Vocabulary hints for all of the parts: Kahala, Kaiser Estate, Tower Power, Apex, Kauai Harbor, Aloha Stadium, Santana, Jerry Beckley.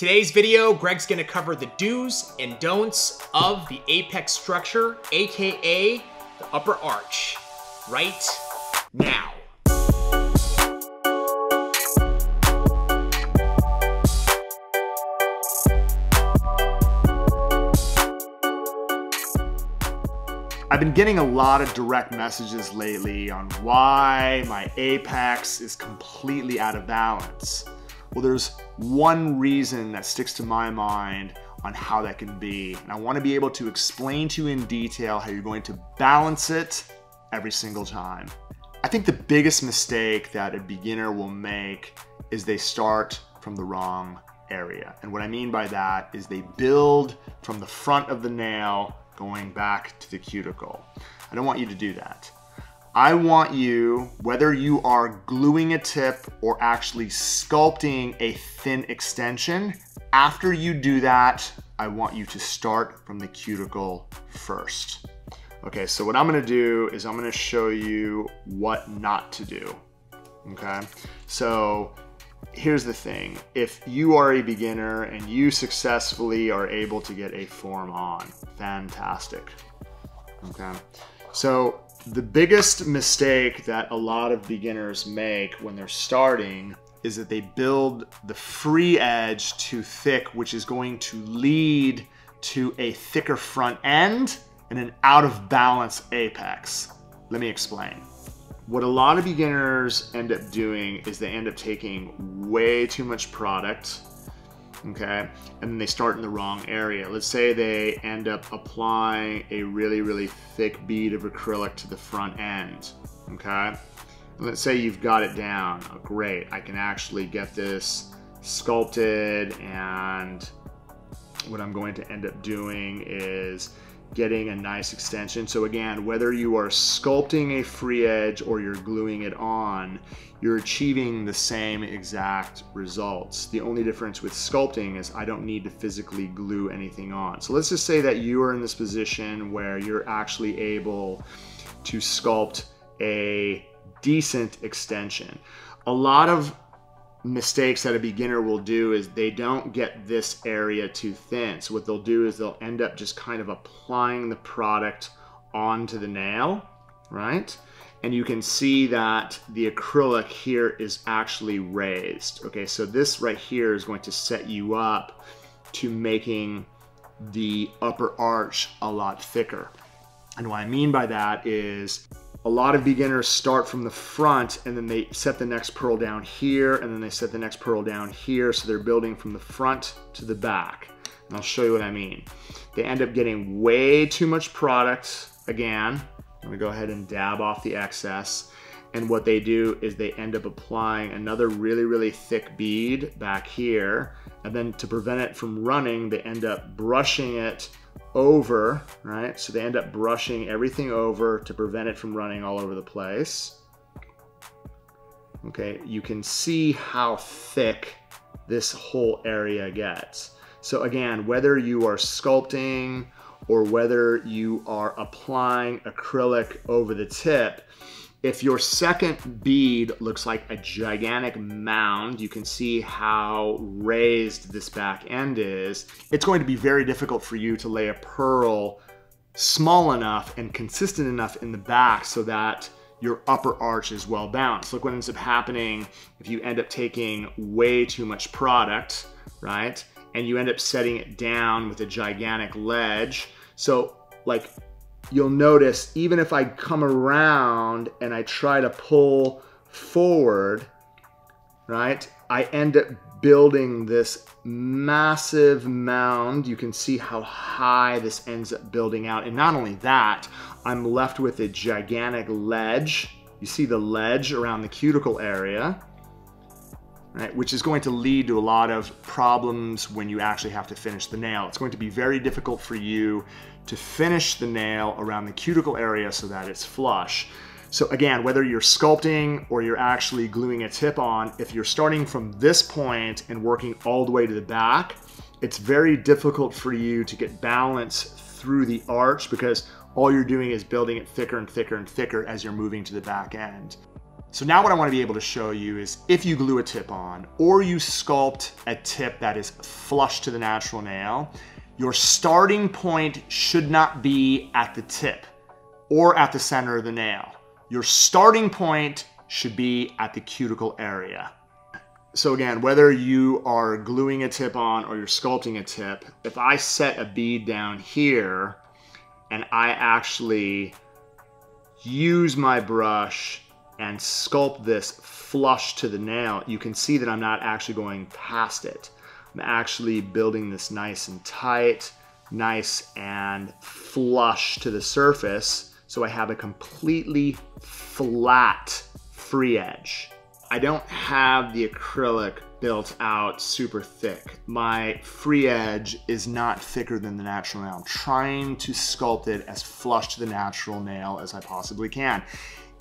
Today's video, Greg's gonna cover the do's and don'ts of the apex structure, AKA the upper arch, right now. I've been getting a lot of direct messages lately on why my apex is completely out of balance. Well, there's one reason that sticks to my mind on how that can be, and I want to be able to explain to you in detail how you're going to balance it every single time. I think the biggest mistake that a beginner will make is they start from the wrong area. And what I mean by that is they build from the front of the nail going back to the cuticle. I don't want you to do that. I want you, whether you are gluing a tip or actually sculpting a thin extension, after you do that, I want you to start from the cuticle first. Okay, so what I'm gonna do is I'm gonna show you what not to do, okay? So here's the thing. If you are a beginner and you successfully are able to get a form on, fantastic, okay? So the biggest mistake that a lot of beginners make when they're starting is that they build the free edge too thick, which is going to lead to a thicker front end and an out of balance apex. Let me explain. What a lot of beginners end up doing is they end up taking way too much product, okay? And then they start in the wrong area. Let's say they end up applying a really, really thick bead of acrylic to the front end, okay? And let's say you've got it down. Oh, great, I can actually get this sculpted, and what I'm going to end up doing is getting a nice extension. So again, whether you are sculpting a free edge or you're gluing it on, you're achieving the same exact results. The only difference with sculpting is I don't need to physically glue anything on. So let's just say that you are in this position where you're actually able to sculpt a decent extension. A lot of mistakes that a beginner will do is they don't get this area too thin. So what they'll do is they'll end up just kind of applying the product onto the nail, right? And you can see that the acrylic here is actually raised. Okay, so this right here is going to set you up to making the upper arch a lot thicker. And what I mean by that is a lot of beginners start from the front and then they set the next pearl down here and then they set the next pearl down here. So they're building from the front to the back. And I'll show you what I mean. They end up getting way too much product. Again, I'm gonna go ahead and dab off the excess. And what they do is they end up applying another really, really thick bead back here. And then to prevent it from running, they end up brushing it over, right? So they end up brushing everything over to prevent it from running all over the place. Okay, you can see how thick this whole area gets. So again, whether you are sculpting or whether you are applying acrylic over the tip, if your second bead looks like a gigantic mound, you can see how raised this back end is, it's going to be very difficult for you to lay a pearl small enough and consistent enough in the back so that your upper arch is well balanced. Look what ends up happening if you end up taking way too much product, right? And you end up setting it down with a gigantic ledge. So like, you'll notice even if I come around and I try to pull forward, right, I end up building this massive mound. You can see how high this ends up building out. And not only that, I'm left with a gigantic ledge. You see the ledge around the cuticle area, right, which is going to lead to a lot of problems when you actually have to finish the nail. It's going to be very difficult for you to finish the nail around the cuticle area so that it's flush. So again, whether you're sculpting or you're actually gluing a tip on, if you're starting from this point and working all the way to the back, it's very difficult for you to get balance through the arch because all you're doing is building it thicker and thicker and thicker as you're moving to the back end. So now what I want to be able to show you is if you glue a tip on or you sculpt a tip that is flush to the natural nail, your starting point should not be at the tip or at the center of the nail. Your starting point should be at the cuticle area. So again, whether you are gluing a tip on or you're sculpting a tip, if I set a bead down here and I actually use my brush and sculpt this flush to the nail, you can see that I'm not actually going past it. I'm actually building this nice and tight, nice and flush to the surface, so I have a completely flat free edge. I don't have the acrylic built out super thick. My free edge is not thicker than the natural nail. I'm trying to sculpt it as flush to the natural nail as I possibly can.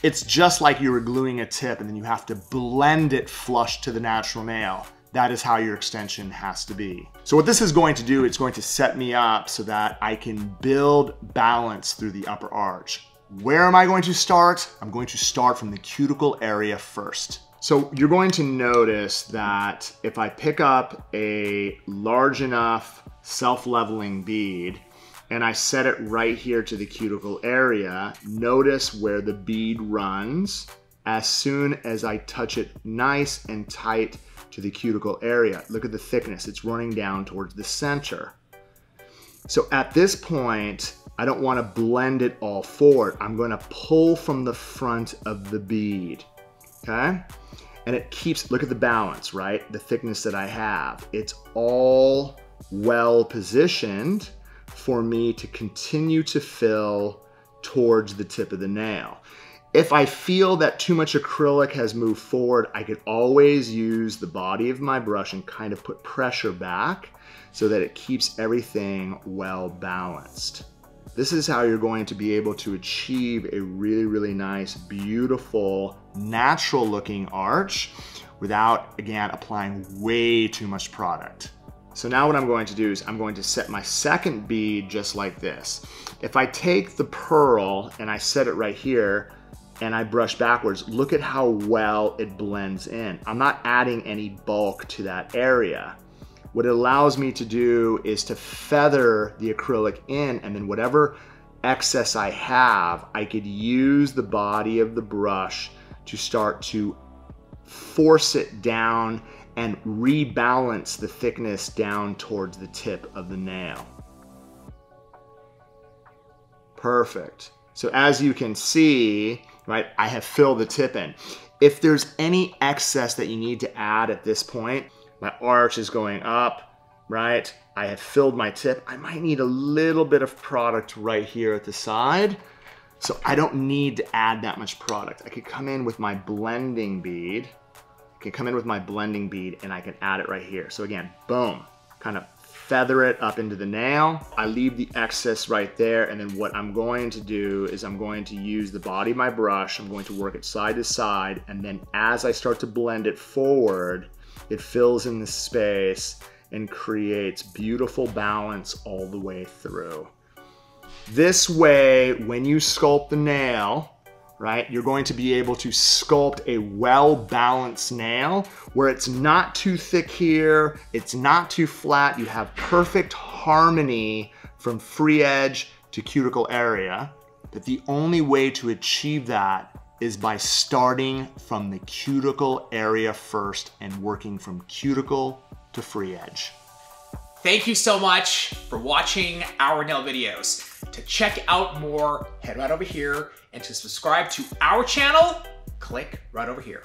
It's just like you were gluing a tip and then you have to blend it flush to the natural nail. That is how your extension has to be. So what this is going to do, it's going to set me up so that I can build balance through the upper arch. Where am I going to start? I'm going to start from the cuticle area first. So you're going to notice that if I pick up a large enough self-leveling bead and I set it right here to the cuticle area, notice where the bead runs. As soon as I touch it nice and tight to the cuticle area, look at the thickness, it's running down towards the center. So at this point, I don't want to blend it all forward. I'm going to pull from the front of the bead. Okay? And it keeps, look at the balance, right? The thickness that I have. It's all well positioned for me to continue to fill towards the tip of the nail. If I feel that too much acrylic has moved forward, I could always use the body of my brush and kind of put pressure back so that it keeps everything well balanced. This is how you're going to be able to achieve a really, really nice, beautiful, natural looking arch without, again, applying way too much product. So now what I'm going to do is I'm going to set my second bead just like this. If I take the pearl and I set it right here and I brush backwards, look at how well it blends in. I'm not adding any bulk to that area. What it allows me to do is to feather the acrylic in, and then whatever excess I have, I could use the body of the brush to start to force it down and rebalance the thickness down towards the tip of the nail. Perfect. So as you can see, right, I have filled the tip in. If there's any excess that you need to add at this point, my arch is going up, right? I have filled my tip. I might need a little bit of product right here at the side. So I don't need to add that much product. I could come in with my blending bead. I can come in with my blending bead and I can add it right here. So again, boom, kind of feather it up into the nail. I leave the excess right there, and then what I'm going to do is I'm going to use the body of my brush. I'm going to work it side to side, and then as I start to blend it forward, it fills in the space and creates beautiful balance all the way through. This way, when you sculpt the nail, right, you're going to be able to sculpt a well-balanced nail where it's not too thick here, it's not too flat, you have perfect harmony from free edge to cuticle area. But the only way to achieve that is by starting from the cuticle area first and working from cuticle to free edge. Thank you so much for watching our nail videos. To check out more, head right over here, and to subscribe to our channel, click right over here.